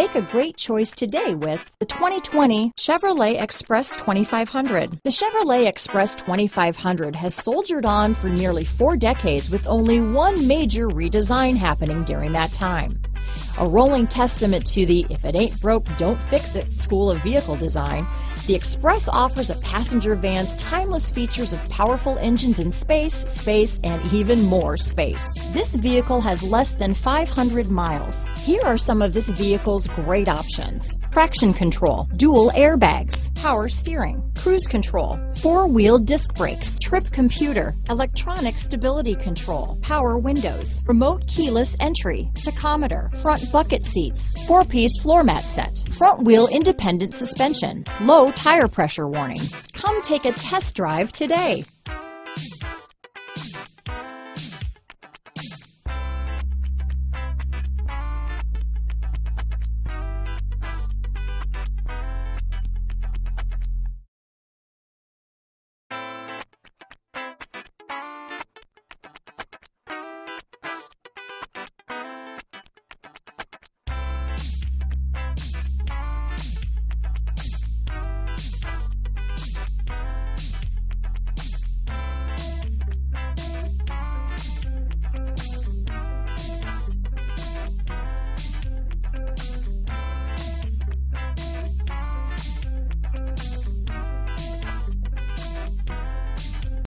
Make a great choice today with the 2020 Chevrolet Express 2500. The Chevrolet Express 2500 has soldiered on for nearly 4 decades with only one major redesign happening during that time. A rolling testament to the if it ain't broke, don't fix it school of vehicle design, the Express offers a passenger van's timeless features of powerful engines and space, and even more space. This vehicle has less than 500 miles. Here are some of this vehicle's great options: traction control, dual airbags, power steering, cruise control, four-wheel disc brakes, trip computer, electronic stability control, power windows, remote keyless entry, tachometer, front bucket seats, 4-piece floor mat set, front wheel independent suspension, low tire pressure warning. Come take a test drive today.